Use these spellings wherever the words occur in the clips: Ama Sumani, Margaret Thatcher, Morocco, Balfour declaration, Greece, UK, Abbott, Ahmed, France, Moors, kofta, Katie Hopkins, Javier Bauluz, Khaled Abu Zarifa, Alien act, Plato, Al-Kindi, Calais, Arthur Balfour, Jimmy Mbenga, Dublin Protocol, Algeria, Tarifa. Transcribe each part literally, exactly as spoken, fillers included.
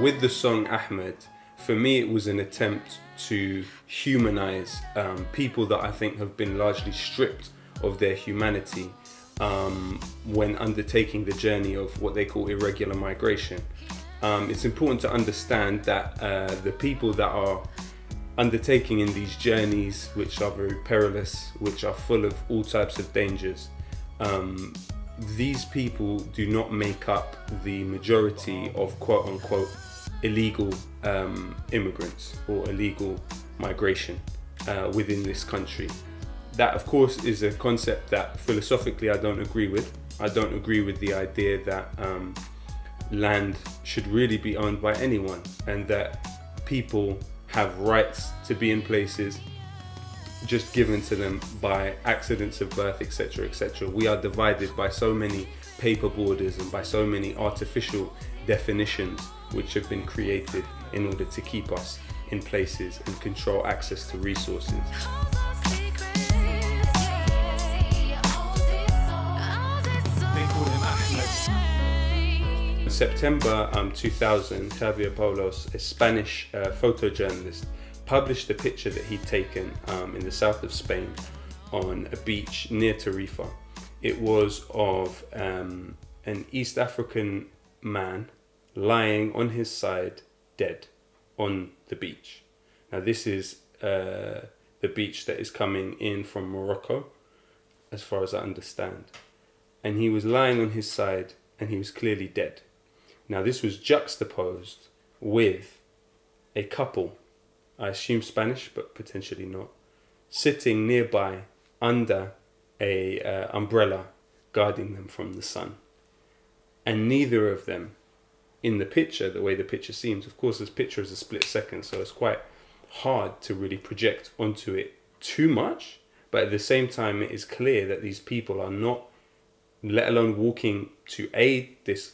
with the song Ahmed, for me it was an attempt to humanize um, people that I think have been largely stripped of their humanity um, when undertaking the journey of what they call irregular migration. Um, it's important to understand that uh, the people that are undertaking in these journeys, which are very perilous, which are full of all types of dangers, um, these people do not make up the majority of quote-unquote illegal um, immigrants or illegal migration uh, within this country. That, of course, is a concept that philosophically I don't agree with. I don't agree with the idea that um, land should really be owned by anyone, and that people have rights to be in places just given to them by accidents of birth, et cetera, et cetera. We are divided by so many paper borders and by so many artificial definitions which have been created in order to keep us in places and control access to resources. In September um, two thousand, Javier Bauluz, a Spanish uh, photojournalist, published a picture that he'd taken um, in the south of Spain on a beach near Tarifa. It was of um, an East African man lying on his side, dead, on the beach. Now this is uh, the beach that is coming in from Morocco, as far as I understand. And he was lying on his side and he was clearly dead. Now this was juxtaposed with a couple, I assume Spanish, but potentially not, sitting nearby under a uh, umbrella, guarding them from the sun. And neither of them, in the picture, the way the picture seems, of course this picture is a split second, so it's quite hard to really project onto it too much, but at the same time it is clear that these people are not, let alone walking to aid this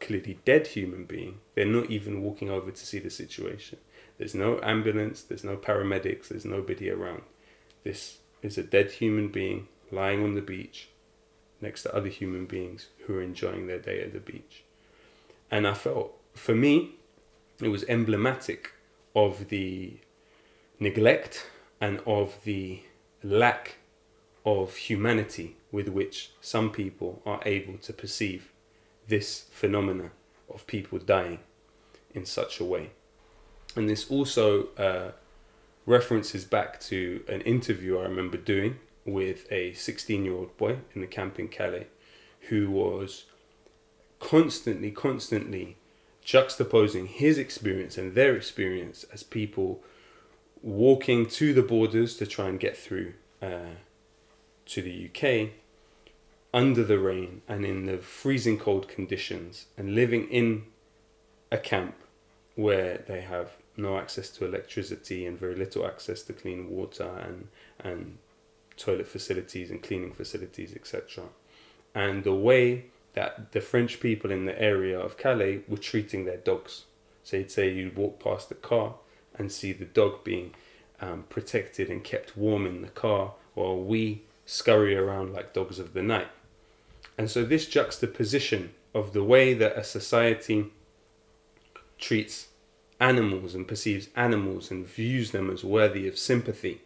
clearly dead human being, they're not even walking over to see the situation. There's no ambulance, there's no paramedics, there's nobody around. This is a dead human being lying on the beach next to other human beings who are enjoying their day at the beach. And I felt, for me, it was emblematic of the neglect and of the lack of humanity with which some people are able to perceive this phenomena of people dying in such a way. And this also uh, references back to an interview I remember doing with a sixteen-year-old boy in the camp in Calais who was constantly, constantly juxtaposing his experience and their experience as people walking to the borders to try and get through uh, to the U K under the rain and in the freezing cold conditions and living in a camp where they have no access to electricity and very little access to clean water and and toilet facilities and cleaning facilities, et cetera. And the way that the French people in the area of Calais were treating their dogs. So you'd say you'd walk past the car and see the dog being um, protected and kept warm in the car while we scurry around like dogs of the night. And so this juxtaposition of the way that a society treats animals and perceives animals and views them as worthy of sympathy.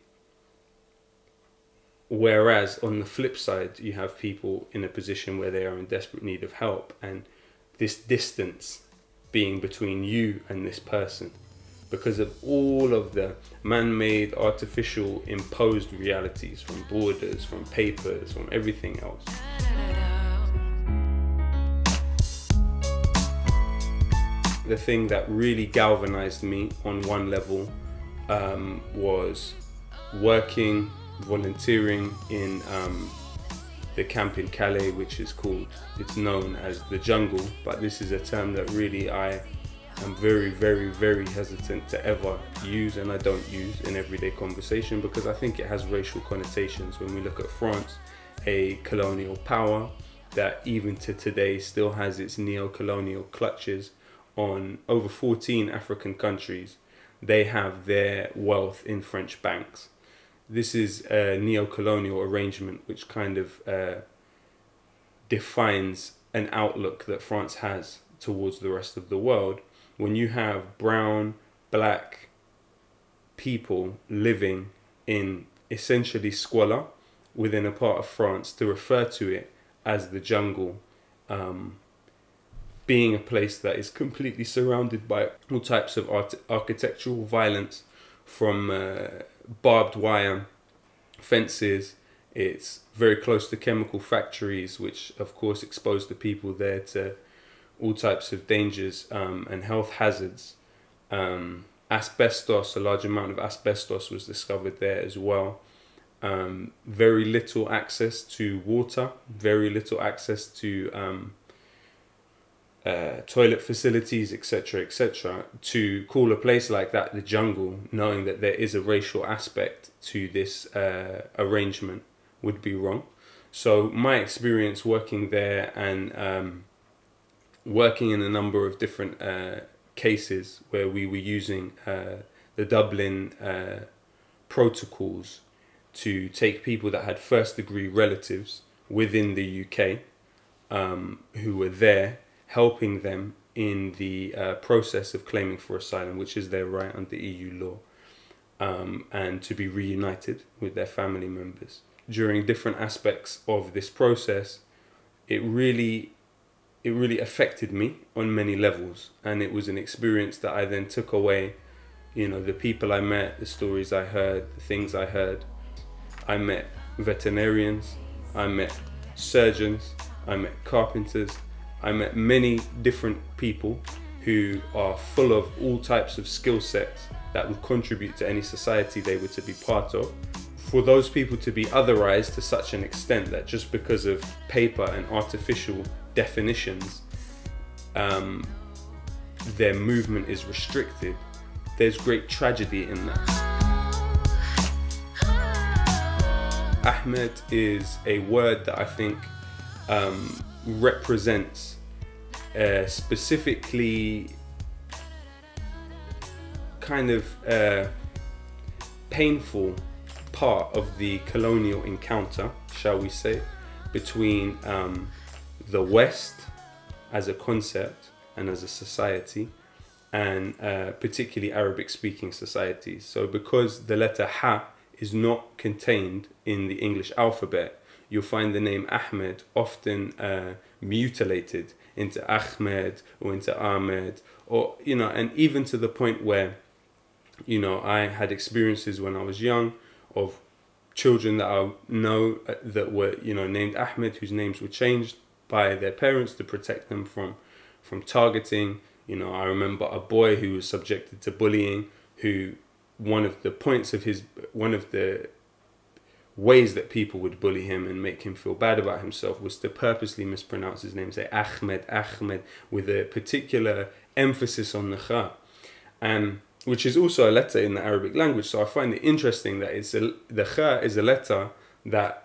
Whereas on the flip side, you have people in a position where they are in desperate need of help, and this distance being between you and this person because of all of the man-made, artificial, imposed realities from borders, from papers, from everything else. The thing that really galvanized me on one level um, was working, volunteering in um, the camp in Calais, which is called, it's known as the jungle, but this is a term that really I am very, very, very hesitant to ever use, and I don't use in everyday conversation because I think it has racial connotations. When we look at France, a colonial power that even to today still has its neo-colonial clutches on over fourteen African countries, they have their wealth in French banks. This is a neo-colonial arrangement which kind of uh, defines an outlook that France has towards the rest of the world, when you have brown, black people living in essentially squalor within a part of France, to refer to it as the jungle, um, being a place that is completely surrounded by all types of art architectural violence, from uh, barbed wire fences. It's very close to chemical factories, which of course expose the people there to all types of dangers um, and health hazards. Um, asbestos, a large amount of asbestos was discovered there as well. Um, very little access to water, very little access to um, uh, toilet facilities, et cetera, et cetera. To call a place like that the jungle, knowing that there is a racial aspect to this uh, arrangement, would be wrong. So my experience working there and um, working in a number of different uh, cases where we were using uh, the Dublin uh, protocols to take people that had first degree relatives within the U K um, who were there, helping them in the uh, process of claiming for asylum, which is their right under E U law, um, and to be reunited with their family members. During different aspects of this process, it really it really affected me on many levels, and it was an experience that I then took away. You know, the people I met, the stories I heard, the things I heard. I met veterinarians, I met surgeons, I met carpenters, I met many different people who are full of all types of skill sets that would contribute to any society they were to be part of. For those people to be otherized to such an extent that just because of paper and artificial definitions, um, their movement is restricted, there's great tragedy in that. Ahmed is a word that I think um, represents uh, specifically kind of a painful part of the colonial encounter, shall we say, between um, the West as a concept and as a society, and uh, particularly Arabic-speaking societies. So because the letter Ha is not contained in the English alphabet, you'll find the name Ahmed often uh, mutilated into Ahmed or into Ahmed, or, you know, and even to the point where, you know, I had experiences when I was young of children that I know that were, you know, named Ahmed, whose names were changed by their parents to protect them from, from targeting. You know, I remember a boy who was subjected to bullying, who one of the points of his, one of the ways that people would bully him and make him feel bad about himself was to purposely mispronounce his name, say Ahmed, Ahmed, with a particular emphasis on the kha, and which is also a letter in the Arabic language. So I find it interesting that it's a, the kha is a letter that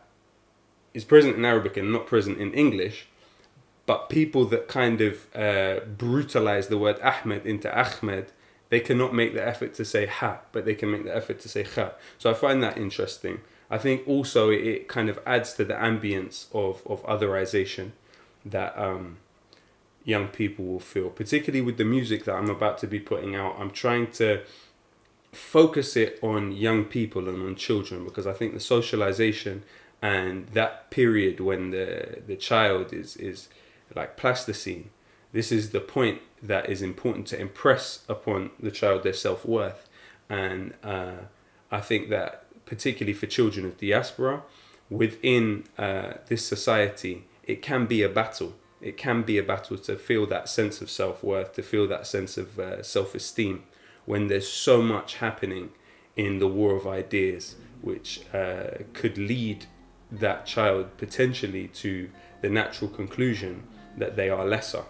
is present in Arabic and not present in English, but people that kind of uh, brutalize the word Ahmed into Ahmed, they cannot make the effort to say ha, but they can make the effort to say kha. So I find that interesting. I think also it kind of adds to the ambience of, of otherization that um, young people will feel, particularly with the music that I'm about to be putting out. I'm trying to focus it on young people and on children, because I think the socialization and that period when the, the child is, is like plasticine, this is the point that is important to impress upon the child their self-worth. And uh, I think that particularly for children of diaspora, within uh, this society, it can be a battle. It can be a battle to feel that sense of self-worth, to feel that sense of uh, self-esteem, when there's so much happening in the war of ideas, which uh, could lead that child potentially to the natural conclusion that they are lesser.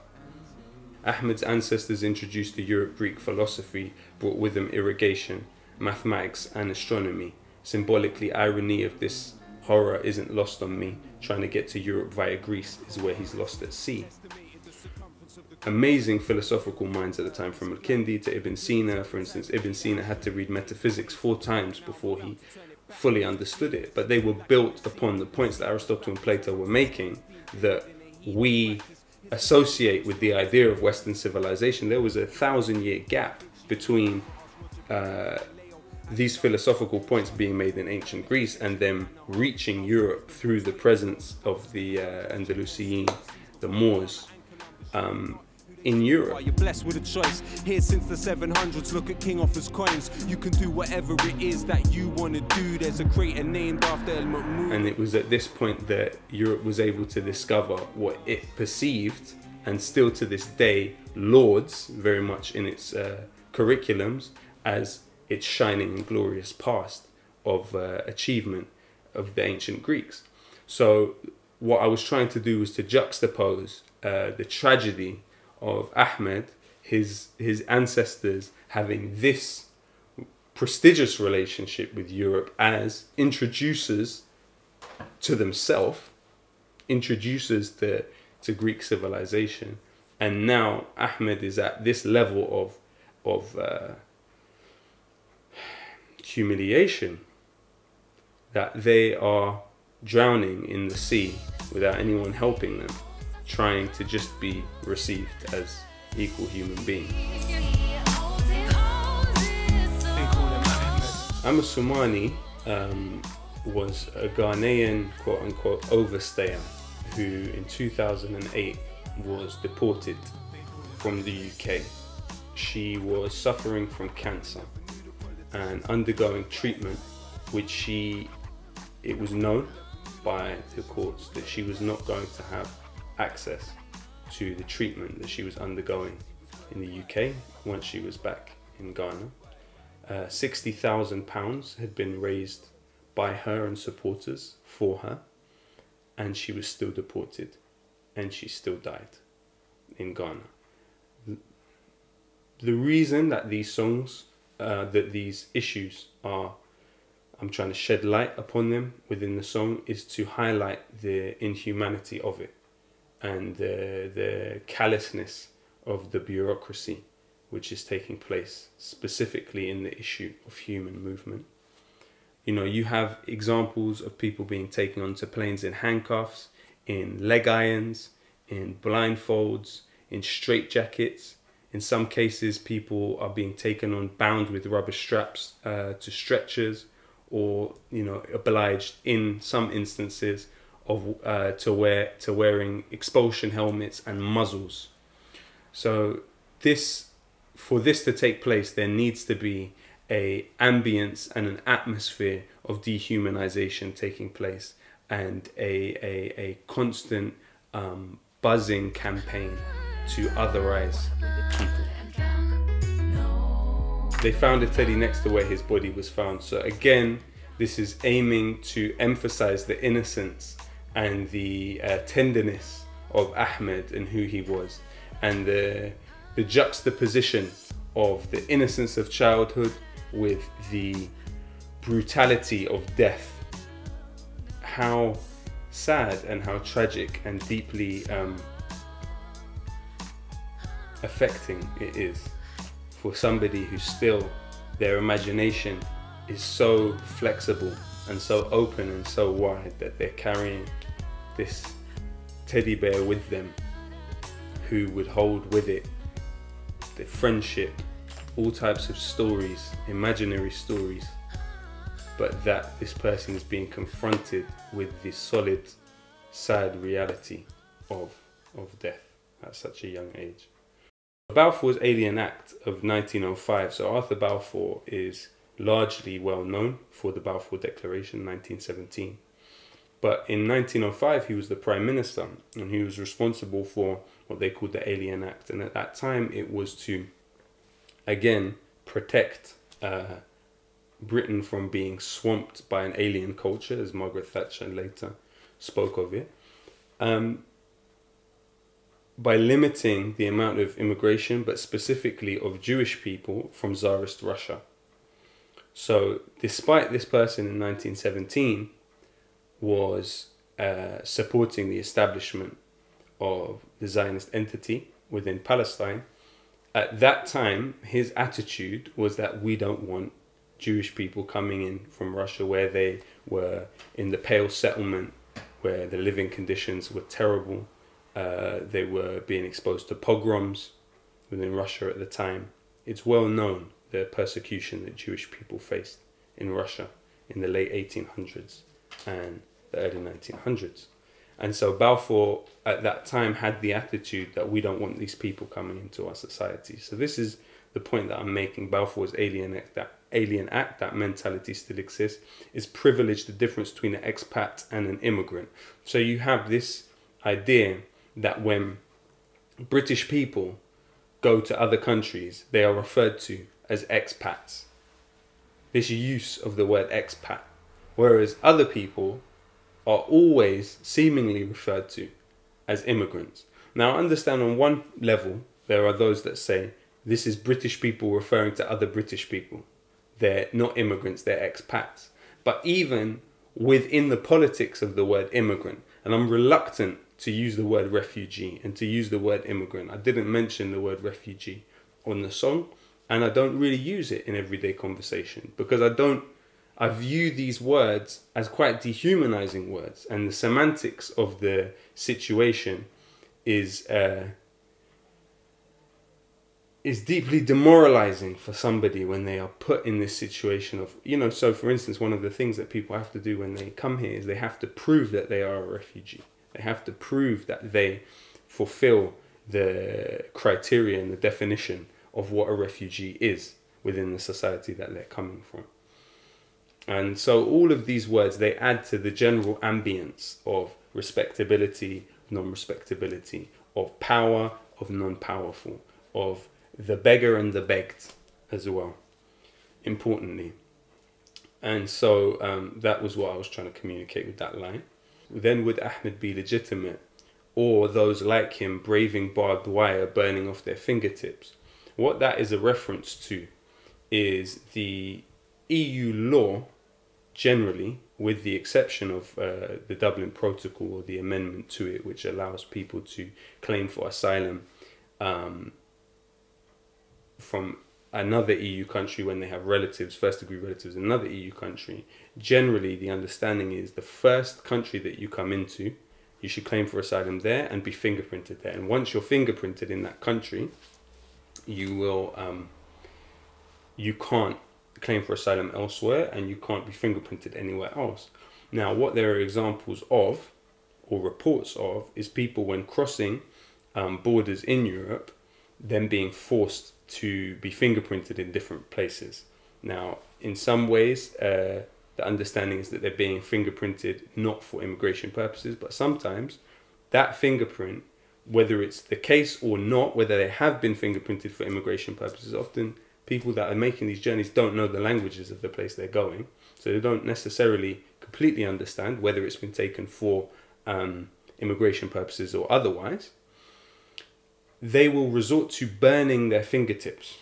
Ahmed's ancestors introduced to Europe Greek philosophy, brought with them irrigation, mathematics and astronomy. Symbolically, irony of this horror isn't lost on me. Trying to get to Europe via Greece is where he's lost at sea. Amazing philosophical minds at the time, from Al-Kindi to Ibn Sina. For instance, Ibn Sina had to read metaphysics four times before he fully understood it, but they were built upon the points that Aristotle and Plato were making, that we associate with the idea of Western civilization, there was a thousand-year gap between uh, these philosophical points being made in ancient Greece and them reaching Europe through the presence of the uh, Andalusian, the Moors, um, in Europe. You're blessed with a choice. Here since the seven hundreds, look at King Offa's coins. You can do whatever it is that you want to do. There's a crater named after El Ma'mun. And it was at this point that Europe was able to discover what it perceived, and still to this day lords very much in its uh, curriculums, as its shining and glorious past of uh, achievement of the ancient Greeks. So what I was trying to do was to juxtapose uh, the tragedy of Ahmed, his his ancestors having this prestigious relationship with Europe as introducers to themselves, introducers to, to Greek civilization. And now Ahmed is at this level of, of uh, humiliation that they are drowning in the sea without anyone helping them, trying to just be received as equal human beings. Ama Sumani um, was a Ghanaian quote-unquote overstayer who in two thousand eight was deported from the U K. She was suffering from cancer and undergoing treatment, which she, it was known by the courts that she was not going to have access to the treatment that she was undergoing in the U K once she was back in Ghana. Uh, sixty thousand pounds had been raised by her and supporters for her, and she was still deported, and she still died in Ghana. The reason that these songs, uh, that these issues are, I'm trying to shed light upon them within the song, is to highlight the inhumanity of it, and the, the callousness of the bureaucracy which is taking place specifically in the issue of human movement. You know, you have examples of people being taken onto planes in handcuffs, in leg irons, in blindfolds, in straitjackets. In some cases, people are being taken on bound with rubber straps uh, to stretchers, or, you know, obliged in some instances of uh, to wear to wearing expulsion helmets and muzzles. So this, for this to take place, there needs to be a ambience and an atmosphere of dehumanization taking place, and a a, a constant um, buzzing campaign to otherize people. They found a teddy next to where his body was found. So again, this is aiming to emphasize the innocence and the uh, tenderness of Ahmed and who he was, and the, the juxtaposition of the innocence of childhood with the brutality of death. How sad and how tragic and deeply um, affecting it is for somebody who's still, their imagination is so flexible and so open and so wide that they're carrying this teddy bear with them, who would hold with it the friendship, all types of stories, imaginary stories, but that this person is being confronted with the solid, sad reality of, of death at such a young age. Balfour's Alien Act of nineteen oh five, so Arthur Balfour is largely well known for the Balfour Declaration, nineteen seventeen. But in nineteen oh five, he was the Prime Minister, and he was responsible for what they called the Alien Act. And at that time, it was to, again, protect uh, Britain from being swamped by an alien culture, as Margaret Thatcher later spoke of it, um, by limiting the amount of immigration, but specifically of Jewish people from Tsarist Russia. So despite this person in nineteen seventeen was uh, supporting the establishment of the Zionist entity within Palestine, at that time his attitude was that we don't want Jewish people coming in from Russia, where they were in the Pale Settlement, where the living conditions were terrible, Uh, they were being exposed to pogroms within Russia at the time. It's well known the persecution that Jewish people faced in Russia in the late eighteen hundreds and the early nineteen hundreds. And so Balfour at that time had the attitude that we don't want these people coming into our society. So this is the point that I'm making. Balfour's Alien Act, that Alien Act, that mentality still exists, is privileged, the difference between an expat and an immigrant. So you have this idea that when British people go to other countries, they are referred to as expats. This use of the word expat, whereas other people are always seemingly referred to as immigrants. Now, understand on one level, there are those that say this is British people referring to other British people. They're not immigrants, they're expats. But even within the politics of the word immigrant, and I'm reluctant to use the word refugee and to use the word immigrant. I didn't mention the word refugee on the song, and I don't really use it in everyday conversation because I don't I view these words as quite dehumanizing words, and the semantics of the situation is uh, is deeply demoralizing for somebody when they are put in this situation of, you know, so for instance, one of the things that people have to do when they come here is they have to prove that they are a refugee. They have to prove that they fulfill the criteria and the definition of what a refugee is within the society that they're coming from. And so all of these words, they add to the general ambience of respectability, non-respectability, of power, of non-powerful, of the beggar and the begged as well, importantly. And so um, that was what I was trying to communicate with that line. Then would Ahmed be legitimate, or those like him braving barbed wire, burning off their fingertips? What that is a reference to is the E U law generally, with the exception of uh, the Dublin Protocol or the amendment to it, which allows people to claim for asylum um, from another E U country when they have relatives, first degree relatives in another E U country. Generally, the understanding is the first country that you come into, you should claim for asylum there and be fingerprinted there. And once you're fingerprinted in that country, you will, um, you can't claim for asylum elsewhere, and you can't be fingerprinted anywhere else. Now, what there are examples of, or reports of, is people when crossing um, borders in Europe, then being forced to be fingerprinted in different places. Now, in some ways, uh, the understanding is that they're being fingerprinted not for immigration purposes, but sometimes that fingerprint, whether it's the case or not, whether they have been fingerprinted for immigration purposes, often people that are making these journeys don't know the languages of the place they're going, so they don't necessarily completely understand whether it's been taken for um, immigration purposes or otherwise. They will resort to burning their fingertips.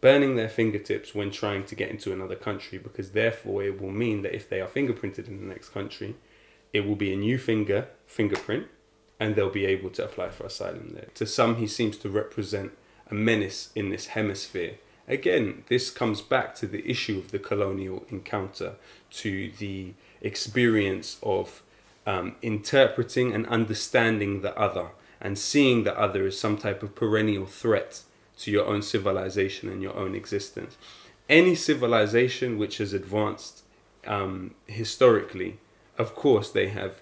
Burning their fingertips when trying to get into another country, because therefore it will mean that if they are fingerprinted in the next country, it will be a new finger fingerprint, and they'll be able to apply for asylum there. To some, he seems to represent a menace in this hemisphere. Again, this comes back to the issue of the colonial encounter, to the experience of um, interpreting and understanding the other, and seeing the other as some type of perennial threat to your own civilization and your own existence. Any civilization which has advanced um, historically, of course, they have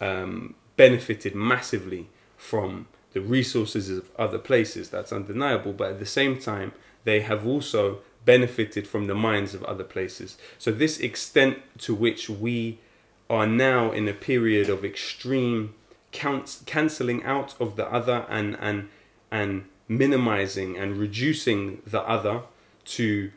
um, benefited massively from the resources of other places. That's undeniable. But at the same time, they have also benefited from the minds of other places. So this extent to which we are now in a period of extreme cancelling out of the other and and and minimizing and reducing the other to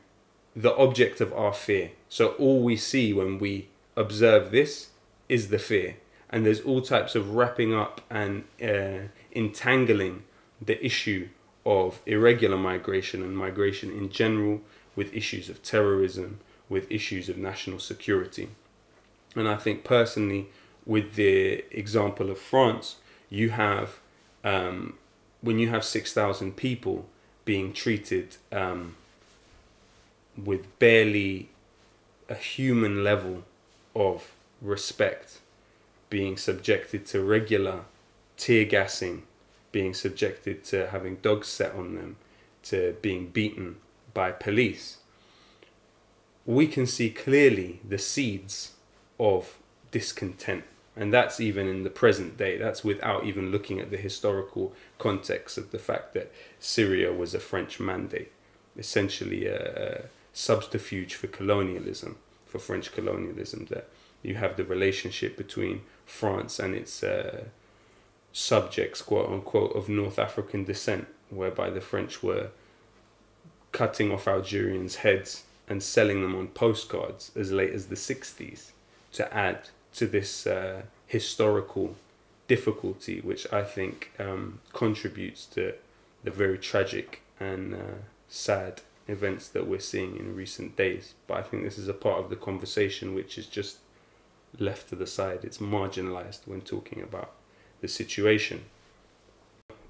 the object of our fear. So all we see when we observe this is the fear, and there's all types of wrapping up and uh, entangling the issue of irregular migration and migration in general with issues of terrorism, with issues of national security. And I think personally, with the example of France, you have, um, when you have six thousand people being treated um, with barely a human level of respect, being subjected to regular tear gassing, being subjected to having dogs set on them, to being beaten by police, we can see clearly the seeds of discontent. And that's even in the present day. That's without even looking at the historical context of the fact that Syria was a French mandate, essentially a, a subterfuge for colonialism, for French colonialism, that you have the relationship between France and its uh, subjects, quote unquote, of North African descent, whereby the French were cutting off Algerians' heads and selling them on postcards as late as the sixties to add to this uh, historical difficulty, which I think um, contributes to the very tragic and uh, sad events that we're seeing in recent days. But I think this is a part of the conversation which is just left to the side. It's marginalized when talking about the situation.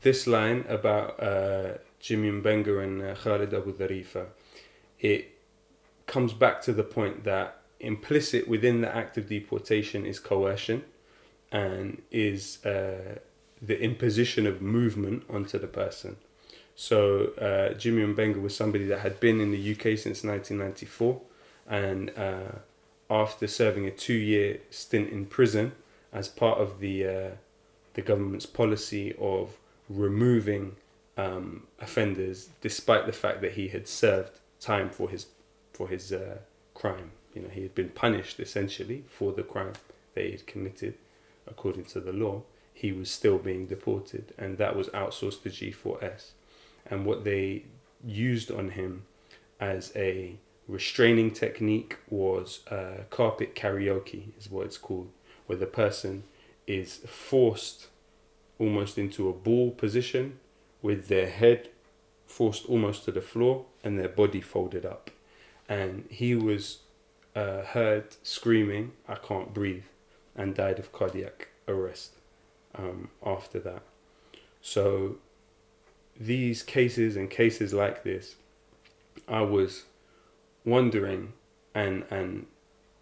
This line about uh, Jimmy Mbenga and uh, Khaled Abu Zarifa, it comes back to the point that implicit within the act of deportation is coercion and is uh, the imposition of movement onto the person. So uh, Jimmy Mbenga was somebody that had been in the U K since nineteen ninety-four, and uh, after serving a two-year stint in prison as part of the, uh, the government's policy of removing um, offenders, despite the fact that he had served time for his, for his uh, crime. You know, he had been punished essentially for the crime that he had committed according to the law. He was still being deported, and that was outsourced to G four S. And what they used on him as a restraining technique was uh, carpet karaoke, is what it's called, where the person is forced almost into a ball position with their head forced almost to the floor and their body folded up. And he was Uh, heard screaming, "I can't breathe," and died of cardiac arrest um, after that. So these cases and cases like this, I was wondering and, and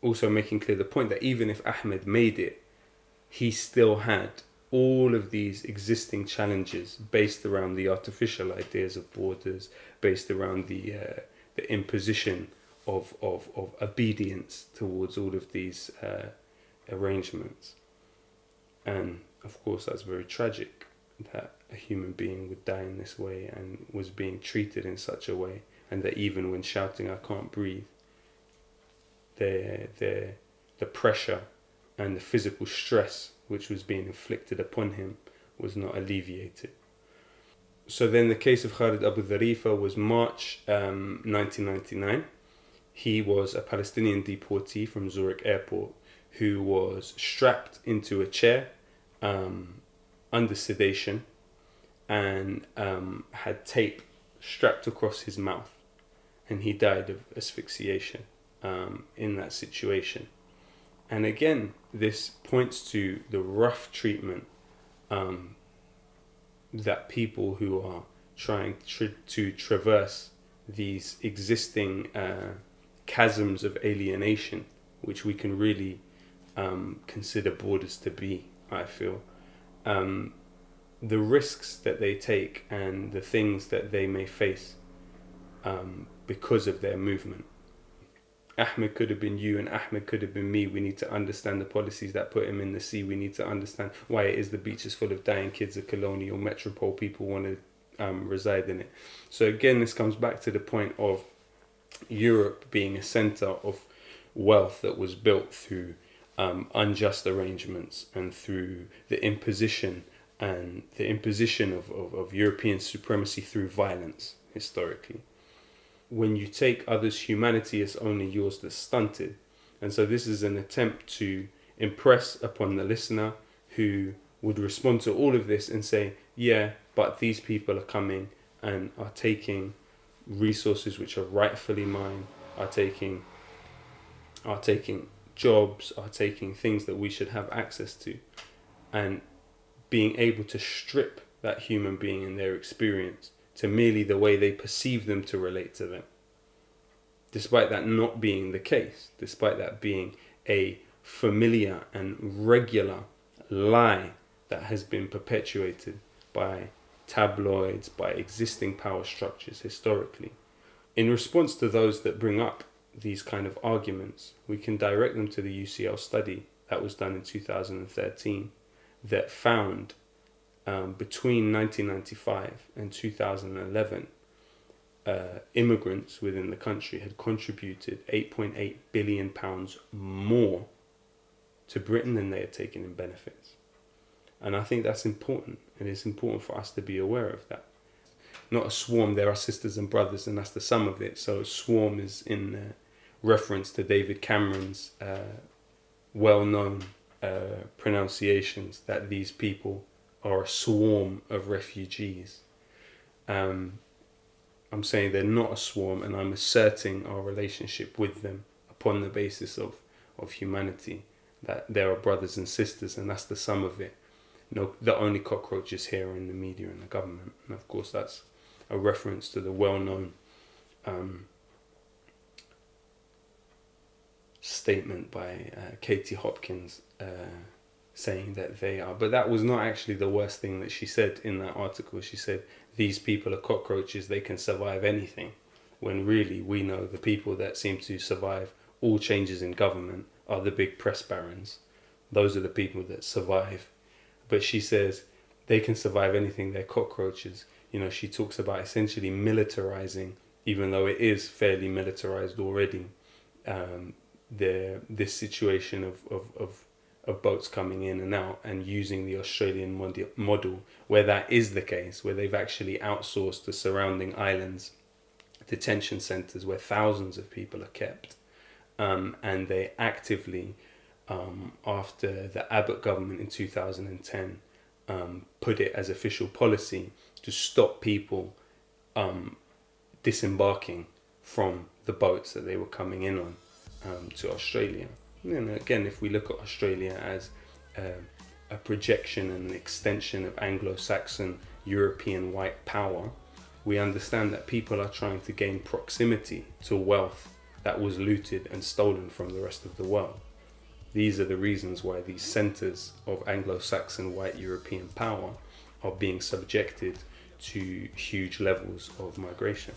also making clear the point that even if Ahmed made it, he still had all of these existing challenges based around the artificial ideas of borders, based around the, uh, the imposition Of, of, of obedience towards all of these uh, arrangements. And of course that's very tragic that a human being would die in this way and was being treated in such a way, and that even when shouting "I can't breathe," the, the, the pressure and the physical stress which was being inflicted upon him was not alleviated. So then the case of Khaled Abu Zarifa was March um, nineteen ninety-nine. He was a Palestinian deportee from Zurich airport who was strapped into a chair um, under sedation and um, had tape strapped across his mouth, and he died of asphyxiation um, in that situation. And again, this points to the rough treatment um, that people who are trying to, to traverse these existing uh, chasms of alienation, which we can really um, consider borders to be, I feel, um, the risks that they take and the things that they may face um, because of their movement. Ahmed could have been you and Ahmed could have been me. We need to understand the policies that put him in the sea. We need to understand why it is the beach is full of dying kids, a colonial metropole. People want to um, reside in it. So again, this comes back to the point of Europe being a center of wealth that was built through um, unjust arrangements and through the imposition and the imposition of, of, of European supremacy through violence historically. When you take others' humanity, it's only yours that's stunted. And so this is an attempt to impress upon the listener, who would respond to all of this and say, yeah, but these people are coming and are taking resources which are rightfully mine, are taking are taking jobs, are taking things that we should have access to, and being able to strip that human being and their experience to merely the way they perceive them to relate to them, despite that not being the case, despite that being a familiar and regular lie that has been perpetuated by tabloids, by existing power structures historically. In response to those that bring up these kind of arguments, we can direct them to the U C L study that was done in two thousand thirteen that found um, between nineteen ninety-five and two thousand eleven, Uh, immigrants within the country had contributed eight point eight billion pounds more to Britain than they had taken in benefits. And I think that's important, and it's important for us to be aware of that. Not a swarm, there are sisters and brothers, and that's the sum of it. So swarm is in uh, reference to David Cameron's uh, well-known uh, pronunciations that these people are a swarm of refugees. Um, I'm saying they're not a swarm, and I'm asserting our relationship with them upon the basis of, of humanity, that there are brothers and sisters, and that's the sum of it. No, the only cockroaches here are in the media and the government. And of course, that's a reference to the well-known um, statement by uh, Katie Hopkins uh, saying that they are. But that was not actually the worst thing that she said in that article. She said, these people are cockroaches, they can survive anything, when really we know the people that seem to survive all changes in government are the big press barons. Those are the people that survive. But she says they can survive anything, they're cockroaches. You know, she talks about essentially militarizing, even though it is fairly militarized already, um, the, this situation of, of, of, of boats coming in and out, and using the Australian model where that is the case, where they've actually outsourced the surrounding islands, detention centres where thousands of people are kept. Um, and they actively, um, after the Abbott government in two thousand ten, um, put it as official policy to stop people um, disembarking from the boats that they were coming in on um, to Australia. And again, if we look at Australia as uh, a projection and an extension of Anglo-Saxon European white power, we understand that people are trying to gain proximity to wealth that was looted and stolen from the rest of the world. These are the reasons why these centres of Anglo-Saxon white European power are being subjected to huge levels of migration.